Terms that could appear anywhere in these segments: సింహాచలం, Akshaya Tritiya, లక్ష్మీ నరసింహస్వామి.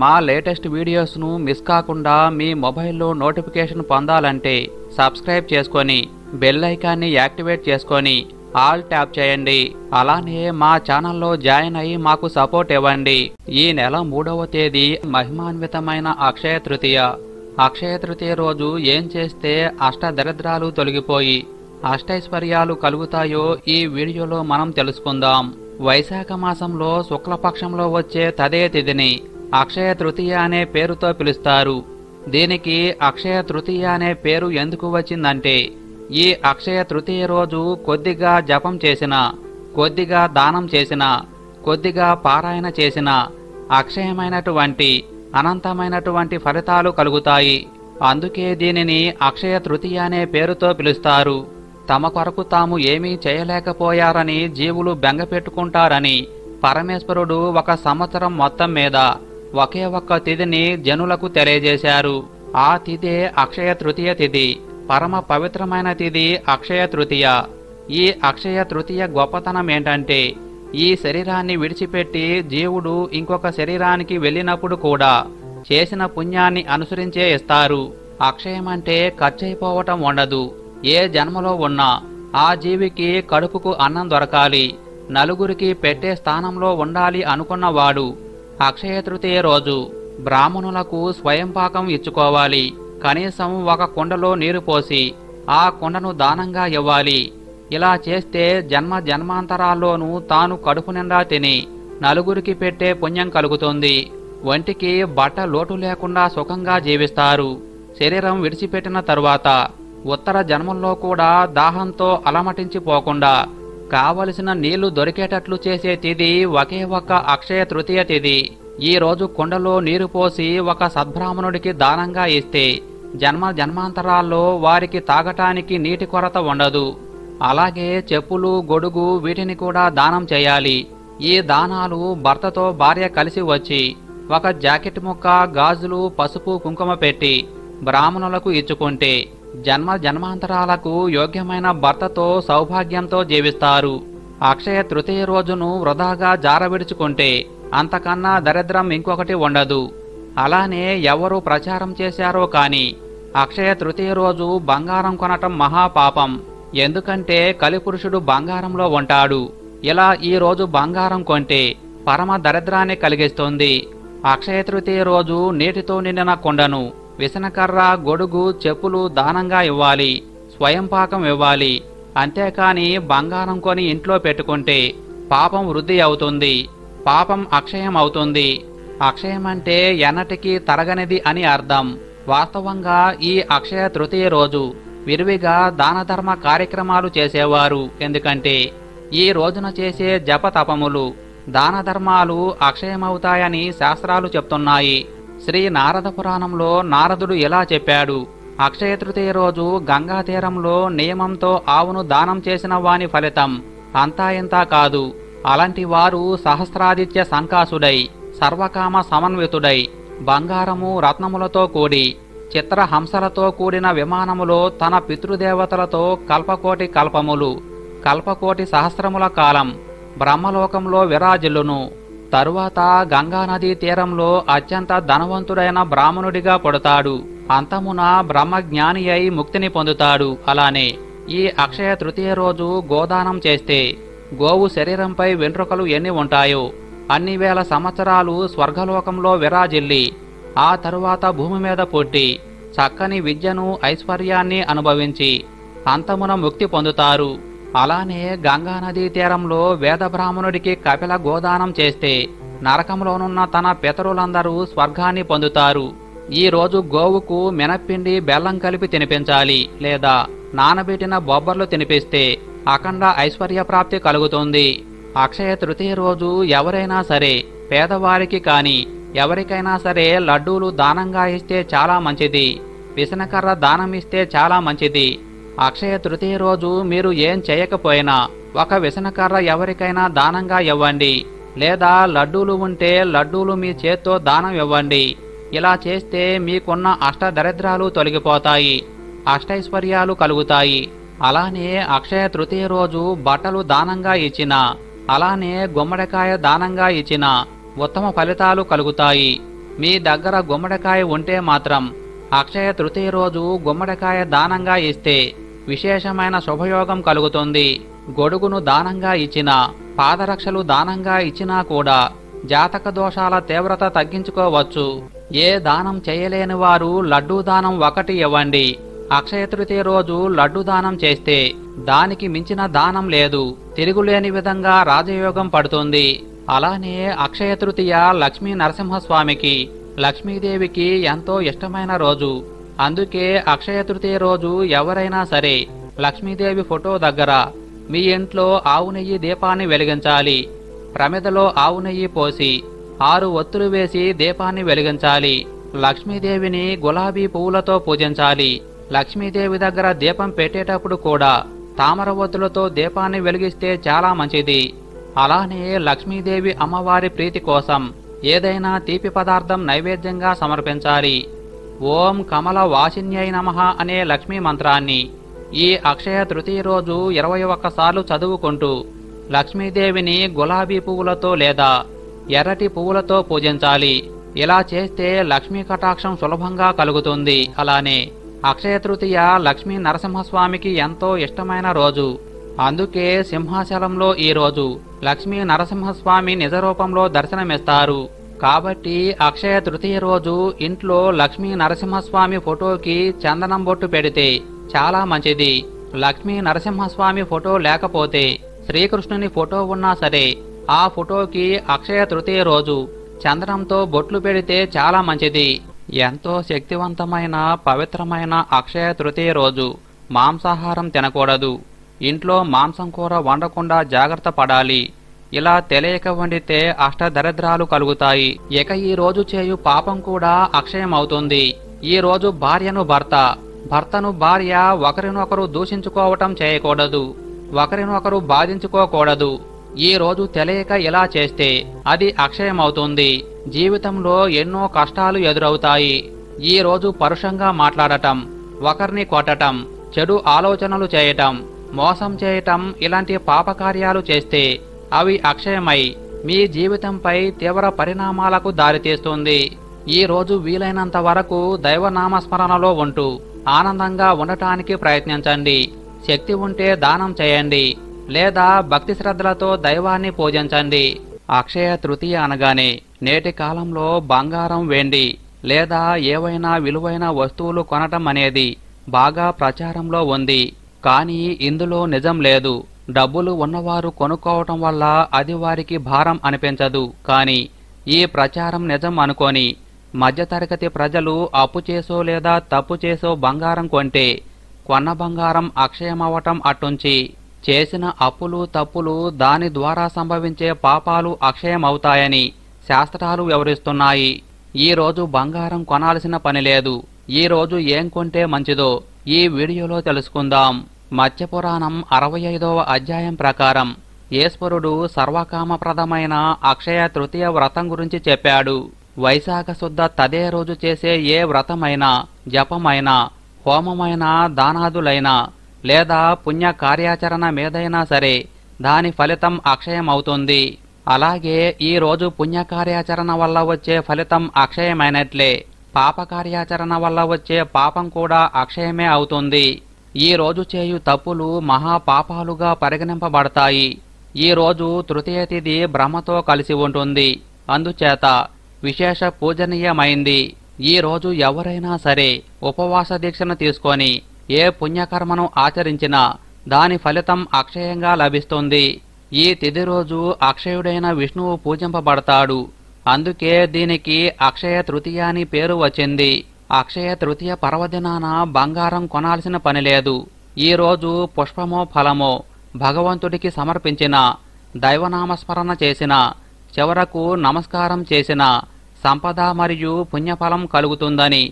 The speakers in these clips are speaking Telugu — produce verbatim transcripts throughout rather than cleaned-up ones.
మా లేటెస్ట్ వీడియోస్ ను మిస్ కాకుండా మీ మొబైల్ లో నోటిఫికేషన్ పొందాలంటే సబ్స్క్రైబ్ చేసుకొని బెల్ ఐకాన్ ని యాక్టివేట్ చేసుకొని ఆల్ ట్యాప్ చేయండి। అలానే మా ఛానల్ లో జాయిన్ అయ్యి మాకు సపోర్ట్ ఇవ్వండి। ఈ నెల మూడవ తేదీ మహిమాన్వితమైన అక్షయ తృతీయ। అక్షయ తృతీయ రోజు ఏం చేస్తే అష్ట దరిద్రాలు తొలగిపోయి అష్టైశ్వర్యాలు కలుగుతాయో ఈ వీడియోలో మనం తెలుసుకుందాం। వైశాఖ మాసంలో శుక్లపక్షంలో వచ్చే తదే తిథిని అక్షయ తృతీయ అనే పేరుతో పిలుస్తారు। దీనికి అక్షయ తృతీయ అనే పేరు ఎందుకు వచ్చిందంటే ఈ అక్షయ తృతీయ రోజు కొద్దిగా జపం చేసినా కొద్దిగా దానం చేసినా కొద్దిగా పారాయణ చేసినా అక్షయమైనటువంటి అనంతమైనటువంటి ఫలితాలు కలుగుతాయి। అందుకే దీనిని అక్షయ తృతీయ అనే పేరుతో పిలుస్తారు। తమ కొరకు తాము ఏమీ చేయలేకపోయారని జీవులు బెంగ పెట్టుకుంటారని పరమేశ్వరుడు ఒక సంవత్సరం మొత్తం మీద ఒకే ఒక్క తిథిని జనులకు తెలియజేశారు। ఆ తిథే అక్షయ తృతీయ తిథి। పరమ పవిత్రమైన తిథి అక్షయ తృతీయ। ఈ అక్షయ తృతీయ గొప్పతనం ఏంటంటే ఈ శరీరాన్ని విడిచిపెట్టి జీవుడు ఇంకొక శరీరానికి వెళ్ళినప్పుడు కూడా చేసిన పుణ్యాన్ని అనుసరించే ఇస్తారు। అక్షయమంటే ఖర్చయిపోవటం ఉండదు। ఏ జన్మలో ఉన్నా ఆ జీవికి కడుపుకు అన్నం దొరకాలి, నలుగురికి పెట్టే స్థానంలో ఉండాలి అనుకున్నవాడు అక్షయ తృతీయ రోజు బ్రాహ్మణులకు స్వయంపాకం ఇచ్చుకోవాలి। కనీసం ఒక కుండలో నీరు పోసి ఆ కుండను దానంగా ఇవ్వాలి। ఇలా చేస్తే జన్మ జన్మాంతరాల్లోనూ తాను కడుపు నిండా తిని నలుగురికి పెట్టే పుణ్యం కలుగుతుంది। ఒంటికి బట్ట లోటు లేకుండా సుఖంగా జీవిస్తారు। శరీరం విడిచిపెట్టిన తరువాత ఉత్తర జన్మల్లో కూడా దాహంతో అలమటించిపోకుండా కావలసిన నీళ్లు దొరికేటట్లు చేసే తిథి ఒకే ఒక్క అక్షయ తృతీయ తిథి। ఈ రోజు కుండలో నీరు పోసి ఒక సద్బ్రాహ్మణుడికి దానంగా ఇస్తే జన్మ జన్మాంతరాల్లో వారికి తాగటానికి నీటి కొరత ఉండదు। అలాగే చెప్పులు, గొడుగు వీటిని కూడా దానం చేయాలి। ఈ దానాలు భర్తతో భార్య కలిసి వచ్చి ఒక జాకెట్ ముక్క, గాజులు, పసుపు, కుంకుమ పెట్టి బ్రాహ్మణులకు ఇచ్చుకుంటే జన్మ జన్మాంతరాలకు యోగ్యమైన భర్తతో సౌభాగ్యంతో జీవిస్తారు। అక్షయ తృతీయ రోజును వృధాగా జారవిడుచుకుంటే అంతకన్నా దరిద్రం ఇంకొకటి ఉండదు। అలానే ఎవరు ప్రచారం చేశారో కానీ అక్షయ తృతీయ రోజు బంగారం కొనటం మహాపాపం। ఎందుకంటే కలిపురుషుడు బంగారంలో ఉంటాడు। ఇలా ఈ రోజు బంగారం కొంటే పరమ దరిద్రాన్ని కలిగిస్తుంది। అక్షయ తృతీయ రోజు నీటితో నిండిన కుండను, విసనకర్ర, గొడుగు, చెప్పులు దానంగా ఇవ్వాలి, స్వయంపాకం ఇవ్వాలి। అంతేకాని బంగారం కొని ఇంట్లో పెట్టుకుంటే పాపం వృద్ధి అవుతుంది, పాపం అక్షయం అవుతుంది। అక్షయం అంటే ఎన్నటికీ తరగనిది అని అర్థం। వాస్తవంగా ఈ అక్షయ తృతీయ రోజు విరివిగా దానధర్మ కార్యక్రమాలు చేసేవారు। ఎందుకంటే ఈ రోజున చేసే జపతపములు, దానధర్మాలు అక్షయమవుతాయని శాస్త్రాలు చెప్తున్నాయి। శ్రీ నారద పురాణంలో నారదుడు ఇలా చెప్పాడు, అక్షయ తృతీయ రోజు గంగా తీరంలో నియమంతో ఆవును దానం చేసిన వాని ఫలితం అంతా ఇంతా కాదు। అలాంటి వారు సహస్రాదిత్య సంకాసుడై, సర్వకామ సమన్వితుడై, బంగారము రత్నములతో కూడి చిత్రహంసలతో కూడిన విమానములో తన పితృదేవతలతో కల్పకోటి కల్పములు, కల్పకోటి సహస్రముల కాలం బ్రహ్మలోకంలో విరాజిల్లును। తరువాత గంగానదీ తీరంలో అత్యంత ధనవంతుడైన బ్రాహ్మణుడిగా పుడతాడు। అంతమున బ్రహ్మజ్ఞాని అయి ముక్తిని పొందుతాడు। అలానే ఈ అక్షయ తృతీయ రోజు గోదానం చేస్తే గోవు శరీరంపై వెంట్రుకలు ఎన్ని ఉంటాయో అన్ని వేల సంవత్సరాలు స్వర్గలోకంలో విరాజిల్లి ఆ తరువాత భూమి మీద పుట్టి చక్కని విద్యను, ఐశ్వర్యాన్ని అనుభవించి అంతమున ముక్తి పొందుతారు। అలానే గంగానదీ తీరంలో వేద బ్రాహ్మణుడికి కపిల గోదానం చేస్తే నరకంలోనున్న తన పితరులందరూ స్వర్గాన్ని పొందుతారు। ఈ రోజు గోవుకు మినప్పిండి, బెల్లం కలిపి తినిపించాలి లేదా నానబెట్టిన బొబ్బర్లు తినిపిస్తే అఖండ ఐశ్వర్య ప్రాప్తి కలుగుతుంది। అక్షయ తృతీయ రోజు ఎవరైనా సరే పేదవారికి కానీ ఎవరికైనా సరే లడ్డూలు దానంగా ఇస్తే చాలా మంచిది, విసనకర్ర దానం ఇస్తే చాలా మంచిది। అక్షయ తృతీయ రోజు మీరు ఏం చేయకపోయినా ఒక విసనకర్ర ఎవరికైనా దానంగా ఇవ్వండి, లేదా లడ్డూలు ఉంటే లడ్డూలు మీ చేత్తో దానం ఇవ్వండి। ఇలా చేస్తే మీకున్న అష్ట దరిద్రాలు తొలగిపోతాయి, అష్టైశ్వర్యాలు కలుగుతాయి। అలానే అక్షయ తృతీయ రోజు బట్టలు దానంగా ఇచ్చినా అలానే గుమ్మడికాయ దానంగా ఇచ్చినా ఉత్తమ ఫలితాలు కలుగుతాయి। మీ దగ్గర గుమ్మడికాయ ఉంటే మాత్రం అక్షయ తృతీయ రోజు గుమ్మడికాయ దానంగా ఇస్తే విశేషమైన శుభయోగం కలుగుతుంది. గొడుగును దానంగా ఇచ్చినా పాదరక్షలు దానంగా ఇచ్చినా కూడా జాతక దోషాల తీవ్రత తగ్గించుకోవచ్చు. ఏ దానం చేయలేని వారు లడ్డూ దానం ఒకటి ఇవ్వండి. అక్షయ తృతీయ రోజు లడ్డు దానం చేస్తే దానికి మించిన దానం లేదు. తిరుగులేని విధంగా రాజయోగం పడుతుంది. అలానే అక్షయ తృతీయ లక్ష్మీ నరసింహస్వామికి, లక్ష్మీదేవికి ఎంతో ఇష్టమైన రోజు. అందుకే అక్షయ తృతీయ రోజు ఎవరైనా సరే లక్ష్మీదేవి ఫోటో దగ్గర మీ ఇంట్లో ఆవు నెయ్యి దీపాన్ని వెలిగించాలి. ప్రమిదలో ఆవు నెయ్యి పోసి ఆరు ఒత్తులు వేసి దీపాన్ని వెలిగించాలి. లక్ష్మీదేవిని గులాబీ పువ్వులతో పూజించాలి. లక్ష్మీదేవి దగ్గర దీపం పెట్టేటప్పుడు కూడా తామర ఒత్తులతో దీపాన్ని వెలిగిస్తే చాలా మంచిది. అలానే లక్ష్మీదేవి అమ్మవారి ప్రీతి కోసం ఏదైనా తీపి పదార్థం నైవేద్యంగా సమర్పించాలి. ఓం కమల వాసిన్యై నమః అనే లక్ష్మీ మంత్రాన్ని ఈ అక్షయ తృతీయ రోజు ఇరవై ఒక్కసార్లు చదువుకుంటూ లక్ష్మీదేవిని గులాబీ పువ్వులతో లేదా ఎర్రటి పువ్వులతో పూజించాలి. ఇలా చేస్తే లక్ష్మీ కటాక్షం సులభంగా కలుగుతుంది. అలానే అక్షయ తృతీయ లక్ష్మీ నరసింహస్వామికి ఎంతో ఇష్టమైన రోజు. అందుకే సింహాచలంలో ఈరోజు లక్ష్మీ నరసింహస్వామి నిజరూపంలో దర్శనమిస్తారు. కాబట్టి అక్షయ తృతీయ రోజు ఇంట్లో లక్ష్మీ నరసింహస్వామి ఫోటోకి చందనం బొట్టు పెడితే చాలా మంచిది. లక్ష్మీ నరసింహస్వామి ఫోటో లేకపోతే శ్రీకృష్ణుని ఫోటో ఉన్నా సరే ఆ ఫోటోకి అక్షయ తృతీయ రోజు చందనంతో బొట్లు పెడితే చాలా మంచిది. ఎంతో శక్తివంతమైన పవిత్రమైన అక్షయ తృతీయ రోజు మాంసాహారం తినకూడదు. ఇంట్లో మాంసం కూర వండకుండా జాగ్రత్త పడాలి. ఇలా తెలియక వండితే అష్టదరిద్రాలు కలుగుతాయి. ఇక ఈ రోజు చేయు పాపం కూడా అక్షయం అవుతుంది. ఈ రోజు భార్యను భర్త, భర్తను భార్య ఒకరినొకరు దూషించుకోవటం చేయకూడదు. ఒకరినొకరు బాధించుకోకూడదు. ఈ రోజు తెలియక ఇలా చేస్తే అది అక్షయమవుతుంది. జీవితంలో ఎన్నో కష్టాలు ఎదురవుతాయి. ఈ రోజు పరుషంగా మాట్లాడటం, ఒకరిని కొట్టటం, చెడు ఆలోచనలు చేయటం, మోసం చేయటం ఇలాంటి పాపకార్యాలు చేస్తే అవి అక్షయమై మీ జీవితంపై తీవ్ర పరిణామాలకు దారితీస్తుంది. ఈ రోజు వీలైనంత వరకు దైవనామస్మరణలో ఉంటూ ఆనందంగా ఉండటానికి ప్రయత్నించండి. శక్తి ఉంటే దానం చేయండి లేదా భక్తి శ్రద్ధలతో దైవాన్ని పూజించండి. అక్షయ తృతీయ అనగానే నేటి కాలంలో బంగారం, వెండి లేదా ఏవైనా విలువైన వస్తువులు కొనటం అనేది బాగా ప్రచారంలో ఉంది. కానీ ఇందులో నిజం లేదు. డబ్బులు ఉన్నవారు కొనుక్కోవటం వల్ల అది వారికి భారం అనిపించదు. కానీ ఈ ప్రచారం నిజం అనుకొని మధ్యతరగతి ప్రజలు అప్పు చేసో లేదా తప్పు చేసో బంగారం కొంటే కొన్న బంగారం అక్షయమవటం అటుంచి చేసిన అప్పులు, తప్పులు, దాని ద్వారా సంభవించే పాపాలు అక్షయమవుతాయని శాస్త్రాలు వివరిస్తున్నాయి. ఈరోజు బంగారం కొనాల్సిన పనిలేదు. ఈరోజు ఏం కొంటే మంచిదో ఈ వీడియోలో తెలుసుకుందాం. మత్స్యపురాణం అరవై ఐదవ అధ్యాయం ప్రకారం ఈశ్వరుడు సర్వకామప్రదమైన అక్షయ తృతీయ వ్రతం గురించి చెప్పాడు. వైశాఖ శుద్ధ తదే రోజు చేసే ఏ వ్రతమైనా, జపమైనా, హోమమైనా, దానాదులైనా లేదా పుణ్య కార్యాచరణ మీదైనా సరే దాని ఫలితం అక్షయమవుతుంది. అలాగే ఈరోజు పుణ్యకార్యాచరణ వల్ల వచ్చే ఫలితం అక్షయమైనట్లే పాపకార్యాచరణ వల్ల వచ్చే పాపం కూడా అక్షయమే అవుతుంది. ఈరోజు చేయు తప్పులు మహాపాపాలుగా పరిగణింపబడతాయి. ఈరోజు తృతీయ తిథి బ్రహ్మతో కలిసి ఉంటుంది. అందుచేత విశేష పూజనీయమైంది. ఈరోజు ఎవరైనా సరే ఉపవాస దీక్షను తీసుకొని ఏ పుణ్యకర్మను ఆచరించినా దాని ఫలితం అక్షయంగా లభిస్తుంది. ఈ తిథి రోజు అక్షయుడైన విష్ణువు పూజింపబడతాడు. అందుకే దీనికి అక్షయ తృతీయ అని పేరు వచ్చింది. అక్షయ తృతీయ పర్వదినాన బంగారం కొనాల్సిన పనిలేదు. ఈరోజు పుష్పమో ఫలమో భగవంతుడికి సమర్పించిన, దైవనామస్మరణ చేసిన, చివరకు నమస్కారం చేసిన సంపద మరియు పుణ్యఫలం కలుగుతుందని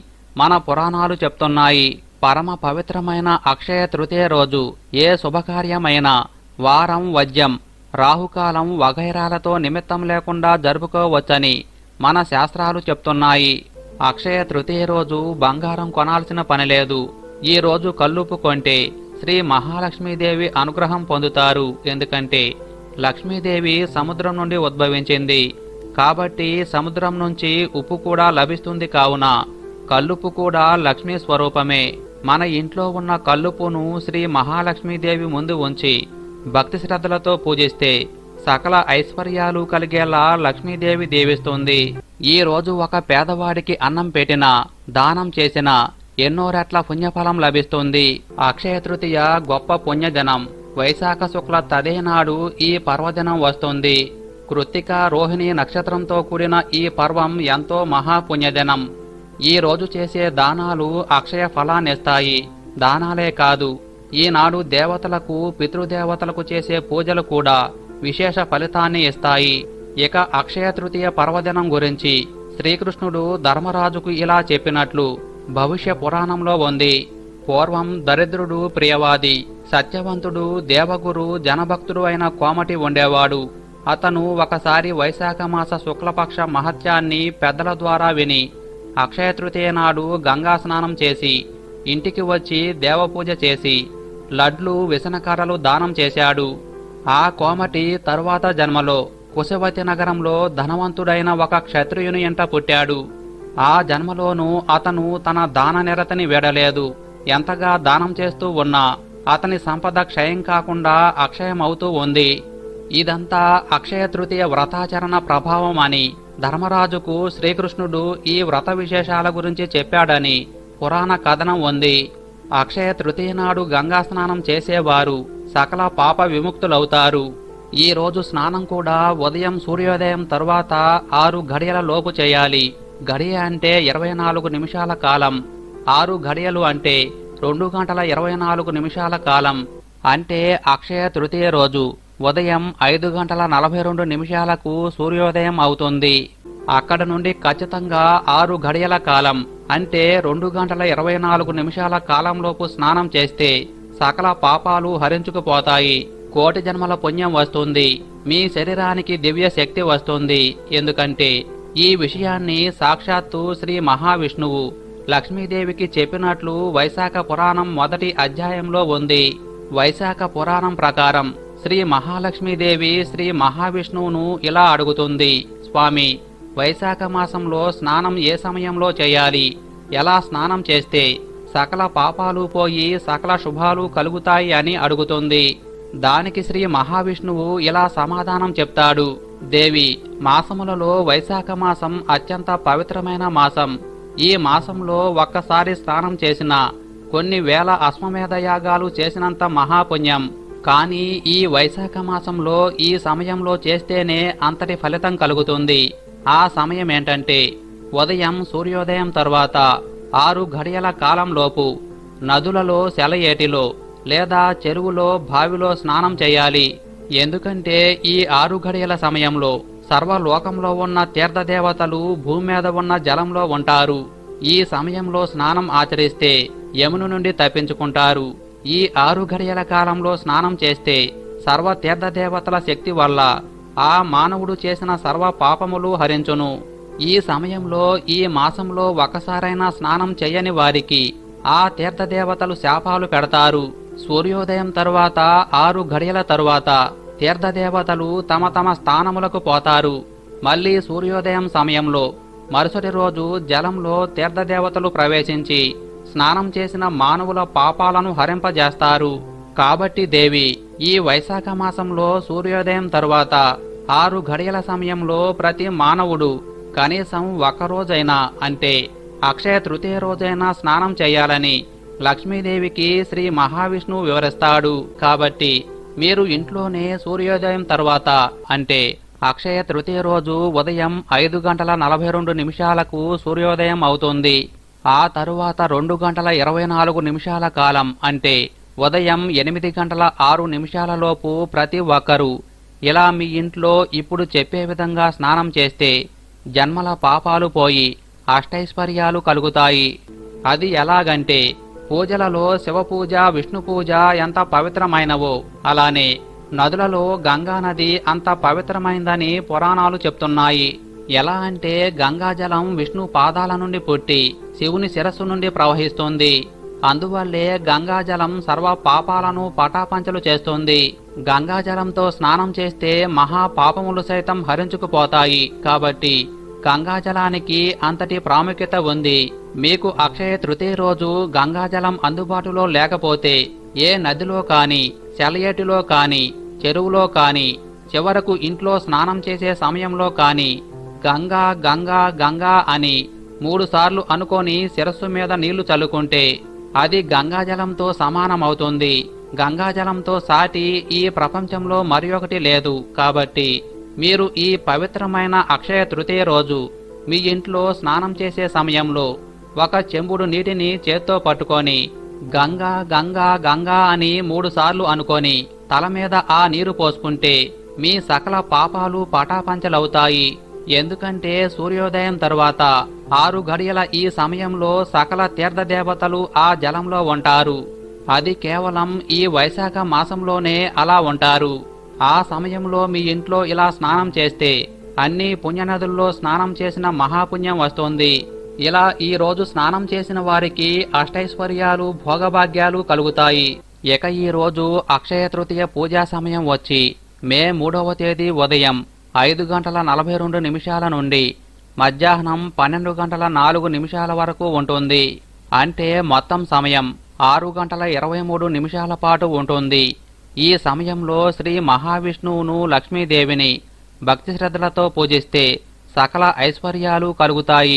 మన పురాణాలు చెప్తున్నాయి. పరమ పవిత్రమైన అక్షయ తృతీయ రోజు ఏ శుభకార్యమైనా వారం, వజ్యం, రాహుకాలం వగైరాలతో నిమిత్తం లేకుండా జరుపుకోవచ్చని మన శాస్త్రాలు చెప్తున్నాయి. అక్షయ తృతీయ రోజు బంగారం కొనాల్సిన పనిలేదు. ఈ రోజు కల్లుప్పు కొంటే శ్రీ మహాలక్ష్మీదేవి అనుగ్రహం పొందుతారు. ఎందుకంటే లక్ష్మీదేవి సముద్రం నుండి ఉద్భవించింది. కాబట్టి సముద్రం నుంచి ఉప్పు కూడా లభిస్తుంది. కావున కల్లుప్పు కూడా లక్ష్మీ స్వరూపమే. మన ఇంట్లో ఉన్న కల్లుప్పును శ్రీ మహాలక్ష్మీదేవి ముందు ఉంచి భక్తి శ్రద్ధలతో పూజిస్తే సకల ఐశ్వర్యాలు కలిగేలా లక్ష్మీదేవి దీవిస్తుంది. ఈ రోజు ఒక పేదవాడికి అన్నం పెట్టినా దానం చేసినా ఎన్నో రెట్ల పుణ్యఫలం లభిస్తుంది. అక్షయ తృతీయ గొప్ప పుణ్యదినం. వైశాఖ శుక్ల తదే నాడు ఈ పర్వదినం వస్తుంది. కృత్తిక రోహిణి నక్షత్రంతో కూడిన ఈ పర్వం ఎంతో మహాపుణ్యదినం. ఈ రోజు చేసే దానాలు అక్షయ ఫలాన్నిస్తాయి. దానాలే కాదు, ఈనాడు దేవతలకు పితృదేవతలకు చేసే పూజలు కూడా విశేష ఫలితాన్ని ఇస్తాయి. ఇక అక్షయ తృతీయ పర్వదినం గురించి శ్రీకృష్ణుడు ధర్మరాజుకు ఇలా చెప్పినట్లు భవిష్య పురాణంలో ఉంది. పూర్వం దరిద్రుడు ప్రియవాది, సత్యవంతుడు, దేవగురు, జనభక్తుడు అయిన కోమటి ఉండేవాడు. అతను ఒకసారి వైశాఖ మాస శుక్లపక్ష మహత్యాన్ని పెద్దల ద్వారా విని అక్షయ తృతీయ నాడు గంగా స్నానం చేసి ఇంటికి వచ్చి దేవపూజ చేసి లడ్లు విసనకర్రలు దానం చేశాడు. ఆ కోమటి తరువాత జన్మలో కుశవతి నగరంలో ధనవంతుడైన ఒక క్షత్రియుని ఎంట పుట్టాడు. ఆ జన్మలోనూ అతను తన దాన నిరతిని వీడలేదు. ఎంతగా దానం చేస్తూ ఉన్నా అతని సంపద క్షయం కాకుండా అక్షయమవుతూ ఉంది. ఇదంతా అక్షయ తృతీయ వ్రతాచరణ ప్రభావం అని ధర్మరాజుకు శ్రీకృష్ణుడు ఈ వ్రత విశేషాల గురించి చెప్పాడని పురాణ కథనం ఉంది. అక్షయ తృతీయ నాడు గంగా స్నానం చేసేవారు సకల పాప విముక్తులవుతారు. ఈ రోజు స్నానం కూడా ఉదయం సూర్యోదయం తరువాత ఆరు గడియల లోపు చేయాలి. గడియ అంటే ఇరవై నాలుగు నిమిషాల కాలం, ఆరు గడియలు అంటే రెండు గంటల ఇరవై నాలుగు నిమిషాల కాలం. అంటే అక్షయ తృతీయ రోజు ఉదయం ఐదు గంటల నలభై రెండు నిమిషాలకు సూర్యోదయం అవుతుంది. అక్కడ నుండి ఖచ్చితంగా ఆరు గడియల కాలం అంటే రెండు గంటల ఇరవై నాలుగు నిమిషాల కాలంలోపు స్నానం చేస్తే సకల పాపాలు హరించుకుపోతాయి. కోటి జన్మల పుణ్యం వస్తుంది. మీ శరీరానికి దివ్య శక్తి వస్తుంది. ఎందుకంటే ఈ విషయాన్ని సాక్షాత్తు శ్రీ మహావిష్ణువు లక్ష్మీదేవికి చెప్పినట్లు వైశాఖ పురాణం మొదటి అధ్యాయంలో ఉంది. వైశాఖ పురాణం ప్రకారం శ్రీ మహాలక్ష్మీదేవి శ్రీ మహావిష్ణువును ఇలా అడుగుతుంది. స్వామి, వైశాఖ మాసంలో స్నానం ఏ సమయంలో చేయాలి? ఎలా స్నానం చేస్తే సకల పాపాలు పోయి సకల శుభాలు కలుగుతాయి అని అడుగుతుంది. దానికి శ్రీ మహావిష్ణువు ఇలా సమాధానం చెప్తాడు. దేవి, మాసములలో వైశాఖ మాసం అత్యంత పవిత్రమైన మాసం. ఈ మాసంలో ఒక్కసారి స్నానం చేసినా కొన్ని వేల అశ్వమేధ యాగాలు చేసినంత మహాపుణ్యం. కానీ ఈ వైశాఖ మాసంలో ఈ సమయంలో చేస్తేనే అంతటి ఫలితం కలుగుతుంది. ఆ సమయం ఏంటంటే ఉదయం సూర్యోదయం తర్వాత ఆరు గడియల కాలంలోపు నదులలో, సెలయేటిలో లేదా చెరువులో, బావిలో స్నానం చేయాలి. ఎందుకంటే ఈ ఆరు గడియల సమయంలో సర్వలోకంలో ఉన్న తీర్థదేవతలు భూమి మీద ఉన్న జలంలో ఉంటారు. ఈ సమయంలో స్నానం ఆచరిస్తే యమును నుండి తప్పించుకుంటారు. ఈ ఆరు గడియల కాలంలో స్నానం చేస్తే సర్వ తీర్థదేవతల శక్తి వల్ల ఆ మానవుడు చేసిన సర్వ పాపములు హరించును. ఈ సమయంలో ఈ మాసంలో ఒకసారైనా స్నానం చేయని వారికి ఆ తీర్థదేవతలు శాపాలు పెడతారు. సూర్యోదయం తరువాత ఆరు గడియల తరువాత తీర్థదేవతలు తమ తమ స్థానములకు పోతారు. మళ్ళీ సూర్యోదయం సమయంలో మరుసటి రోజు జలంలో తీర్థదేవతలు ప్రవేశించి స్నానం చేసిన మానవుల పాపాలను హరింపజేస్తారు. కాబట్టి దేవి, ఈ వైశాఖ మాసంలో సూర్యోదయం తరువాత ఆరు గడియల సమయంలో ప్రతి మానవుడు కనీసం ఒక్కరోజైనా అంటే అక్షయ తృతీయ రోజైనా స్నానం చేయాలని లక్ష్మీదేవికి శ్రీ మహావిష్ణువు వివరిస్తాడు. కాబట్టి మీరు ఇంట్లోనే సూర్యోదయం తర్వాత అంటే అక్షయ తృతీయ రోజు ఉదయం ఐదు గంటల నలభై రెండు నిమిషాలకు సూర్యోదయం అవుతుంది. ఆ తరువాత రెండు గంటల ఇరవై నాలుగు నిమిషాల కాలం అంటే ఉదయం ఎనిమిది గంటల ఆరు నిమిషాలలోపు ప్రతి ఒక్కరూ ఇలా మీ ఇంట్లో ఇప్పుడు చెప్పే విధంగా స్నానం చేస్తే జన్మల పాపాలు పోయి అష్టైశ్వర్యాలు కలుగుతాయి. అది ఎలాగంటే పూజలలో శివపూజ, విష్ణు పూజ ఎంత పవిత్రమైనవో అలానే నదులలో గంగానది అంత పవిత్రమైందని పురాణాలు చెప్తున్నాయి. ఎలా అంటే గంగాజలం విష్ణు పాదాల నుండి పుట్టి శివుని శిరస్సు నుండి ప్రవహిస్తుంది. అందువల్లే గంగాజలం సర్వ పాపాలను పటాపంచలు చేస్తుంది. గంగాజలంతో స్నానం చేస్తే మహా పాపములు సైతం హరించుకుపోతాయి కాబట్టి గంగాజలానికి అంతటి ప్రాముఖ్యత ఉంది। మీకు అక్షయ తృతీయ రోజు గంగాజలం అందుబాటులో లేకపోతే ఏ నదిలో కాని సెలయేటిలో కాని చెరువులో కాని చివరకు ఇంట్లో స్నానం చేసే సమయంలో కాని గంగా గంగా గంగా అని మూడు సార్లు అనుకొని శిరస్సు మీద నీళ్లు చల్లుకుంటే అది గంగాజలంతో సమానమవుతుంది। గంగాజలంతో సాటి ఈ ప్రపంచంలో మరొకటి లేదు కాబట్టి మీరు ఈ పవిత్రమైన అక్షయ తృతీయ రోజు మీ ఇంట్లో స్నానం చేసే సమయంలో ఒక చెంబుడు నీటిని చేత్తో పట్టుకొని గంగా గంగా గంగా అని మూడు సార్లు అనుకొని తల మీద ఆ నీరు పోసుకుంటే మీ సకల పాపాలు పటాపంచలవుతాయి। ఎందుకంటే సూర్యోదయం తర్వాత ఆరు గడియల ఈ సమయంలో సకల తీర్థ దేవతలు ఆ జలంలో ఉంటారు। అది కేవలం ఈ వైశాఖ మాసంలోనే అలా ఉంటారు। ఆ సమయంలో మీ ఇంట్లో ఇలా స్నానం చేస్తే అన్ని పుణ్యనదుల్లో స్నానం చేసిన మహాపుణ్యం వస్తుంది। ఇలా ఈ రోజు స్నానం చేసిన వారికి అష్టైశ్వర్యాలు భోగభాగ్యాలు కలుగుతాయి। ఇక ఈ రోజు అక్షయ తృతీయ పూజా సమయం వచ్చి మే మూడవ తేదీ ఉదయం ఐదు గంటల నలభై రెండు నిమిషాల నుండి మధ్యాహ్నం పన్నెండు గంటల నాలుగు నిమిషాల వరకు ఉంటుంది। అంటే మొత్తం సమయం ఆరు గంటల ఇరవై మూడు నిమిషాల పాటు ఉంటుంది। ఈ సమయంలో శ్రీ మహావిష్ణువును లక్ష్మీదేవిని భక్తి శ్రద్ధలతో పూజిస్తే సకల ఐశ్వర్యాలు కలుగుతాయి।